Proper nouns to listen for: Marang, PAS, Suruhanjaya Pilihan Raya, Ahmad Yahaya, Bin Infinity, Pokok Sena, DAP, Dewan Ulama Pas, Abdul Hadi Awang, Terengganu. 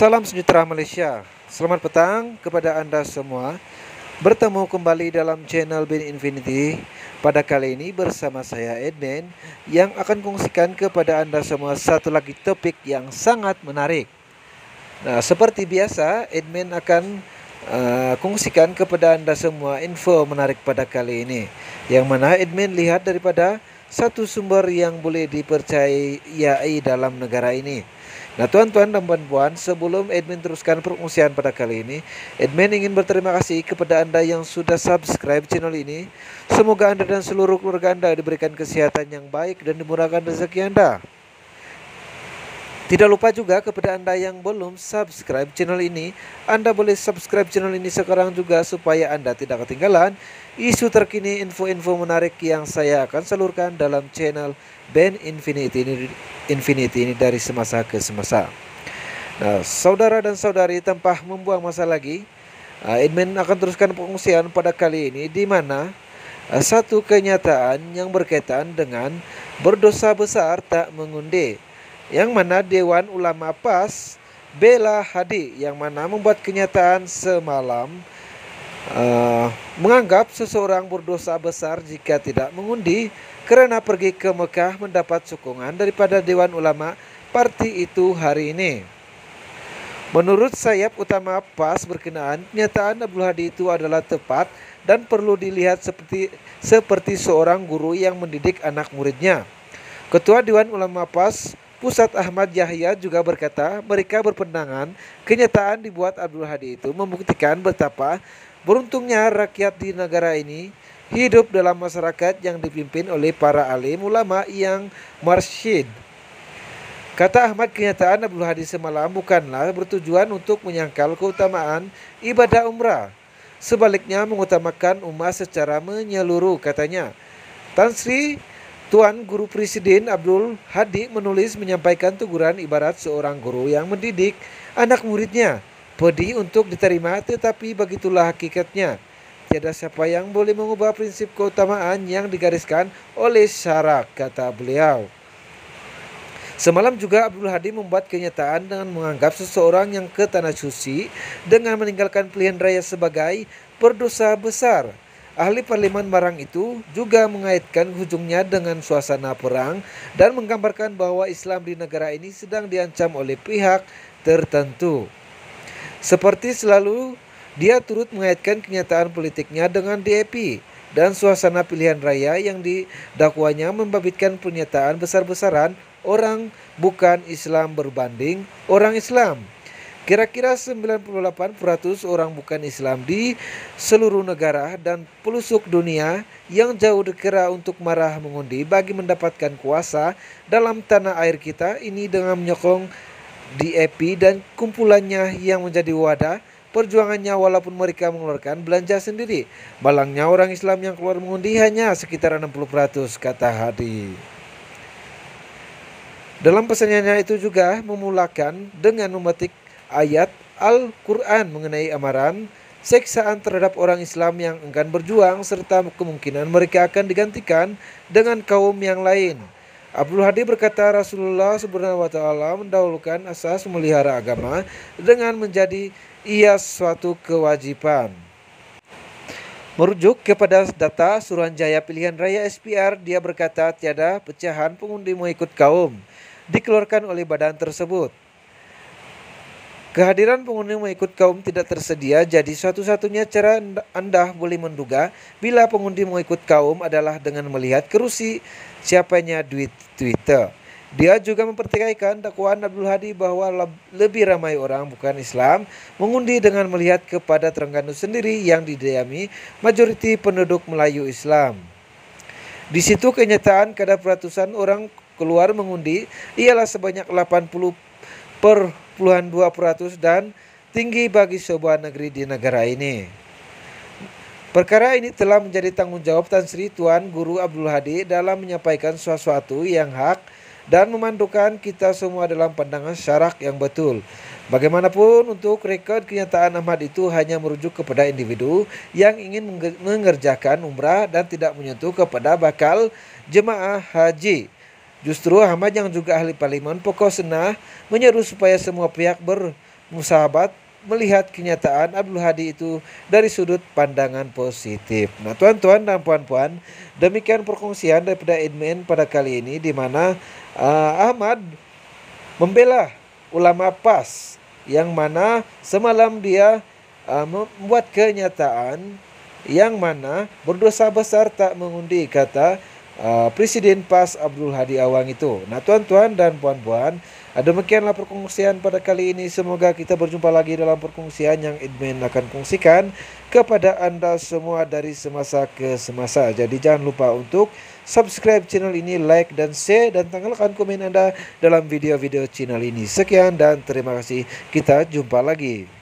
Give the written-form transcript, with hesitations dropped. Salam sejahtera Malaysia. Selamat petang kepada anda semua. Bertemu kembali dalam channel Bin Infinity. Pada kali ini bersama saya Edmund yang akan kongsikan kepada anda semua satu lagi topik yang sangat menarik. Nah, seperti biasa Edmund akan kongsikan kepada anda semua info menarik pada kali ini, yang mana Edmund lihat daripada satu sumber yang boleh dipercayai dalam negara ini. Nah, tuan-tuan dan puan-puan, sebelum Edmund teruskan perkongsian pada kali ini, Edmund ingin berterima kasih kepada anda yang sudah subscribe channel ini. Semoga anda dan seluruh keluarga anda diberikan kesehatan yang baik dan dimurahkan rezeki anda. Tidak lupa juga kepada anda yang belum subscribe channel ini, anda boleh subscribe channel ini sekarang juga supaya anda tidak ketinggalan isu terkini, info-info menarik yang saya akan salurkan dalam channel Bin Infinity ini dari semasa ke semasa. Nah, saudara dan saudari, tanpa membuang masa lagi, Edmund akan teruskan pengungsian pada kali ini, di mana satu kenyataan yang berkaitan dengan berdosa besar tak mengundi, yang mana Dewan Ulama Pas bela Hadi, yang mana membuat kenyataan semalam menganggap seseorang berdosa besar jika tidak mengundi karena pergi ke Mekah mendapat sokongan daripada Dewan Ulama parti itu hari ini. Menurut sayap utama PAS berkenaan, kenyataan Abdul Hadi itu adalah tepat dan perlu dilihat seperti seorang guru yang mendidik anak muridnya. Ketua Dewan Ulama PAS Pusat Ahmad Yahaya juga berkata mereka berpendangan kenyataan dibuat Abdul Hadi itu membuktikan betapa beruntungnya rakyat di negara ini hidup dalam masyarakat yang dipimpin oleh para alim ulama yang marsyid. Kata Ahmad, kenyataan Abdul Hadi semalam bukanlah bertujuan untuk menyangkal keutamaan ibadah umrah. Sebaliknya mengutamakan umat secara menyeluruh, katanya. Tan Sri Tuan Guru Presiden Abdul Hadi menulis menyampaikan teguran ibarat seorang guru yang mendidik anak muridnya. Pedih untuk diterima, tetapi begitulah hakikatnya. Tiada siapa yang boleh mengubah prinsip keutamaan yang digariskan oleh syarak, kata beliau. Semalam juga Abdul Hadi membuat kenyataan dengan menganggap seseorang yang ke tanah suci dengan meninggalkan pilihan raya sebagai berdosa besar. Ahli Parlemen Marang itu juga mengaitkan hujungnya dengan suasana perang dan menggambarkan bahwa Islam di negara ini sedang diancam oleh pihak tertentu. Seperti selalu, dia turut mengaitkan kenyataan politiknya dengan DAP dan suasana pilihan raya yang didakwanya membabitkan pernyataan besar-besaran orang bukan Islam berbanding orang Islam. Kira-kira 98% orang bukan Islam di seluruh negara dan pelusuk dunia yang jauh dikira untuk marah mengundi bagi mendapatkan kuasa dalam tanah air kita ini dengan menyokong DAP dan kumpulannya yang menjadi wadah perjuangannya, walaupun mereka mengeluarkan belanja sendiri. Malangnya orang Islam yang keluar mengundi hanya sekitar 60%, kata Hadi. Dalam pesannya itu juga memulakan dengan memetik ayat Al-Quran mengenai amaran, seksaan terhadap orang Islam yang enggan berjuang, serta kemungkinan mereka akan digantikan dengan kaum yang lain. Abdul Hadi berkata Rasulullah SWT mendahulukan asas memelihara agama dengan menjadi ia suatu kewajiban. Merujuk kepada data Suruhanjaya Pilihan Raya SPR, dia berkata tiada pecahan pengundi mengikut kaum dikeluarkan oleh badan tersebut. Kehadiran pengundi mengikut kaum tidak tersedia, jadi satu-satunya cara anda boleh menduga bila pengundi mengikut kaum adalah dengan melihat kerusi siapanya duit Twitter. Dia juga mempertikaikan dakwaan Abdul Hadi bahwa lebih ramai orang bukan Islam mengundi dengan melihat kepada Terengganu sendiri yang didiami majoriti penduduk Melayu Islam. Di situ kenyataan kadar peratusan orang keluar mengundi ialah sebanyak 80.2% dan tinggi bagi sebuah negeri di negara ini. Perkara ini telah menjadi tanggung jawab Tan Sri Tuan Guru Abdul Hadi dalam menyampaikan sesuatu yang hak dan memandukan kita semua dalam pandangan syarak yang betul. Bagaimanapun, untuk rekod kenyataan Ahmad itu hanya merujuk kepada individu yang ingin mengerjakan umrah dan tidak menyentuh kepada bakal jemaah haji. Justru Ahmad yang juga ahli parlemen Pokok Sena menyeru supaya semua pihak Musahabat melihat kenyataan Abdul Hadi itu dari sudut pandangan positif. Nah, tuan-tuan dan puan-puan, demikian perkongsian daripada Admin pada kali ini, di mana Ahmad membela ulama PAS, yang mana semalam dia membuat kenyataan yang mana berdosa besar tak mengundi, kata Presiden PAS Abdul Hadi Awang itu. Nah, tuan-tuan dan puan-puan, demikianlah perkongsian pada kali ini. Semoga kita berjumpa lagi dalam perkongsian yang Admin akan kongsikan kepada Anda semua dari semasa ke semasa. Jadi jangan lupa untuk subscribe channel ini, like dan share, dan tanggalkan komen Anda dalam video-video channel ini. Sekian dan terima kasih. Kita jumpa lagi.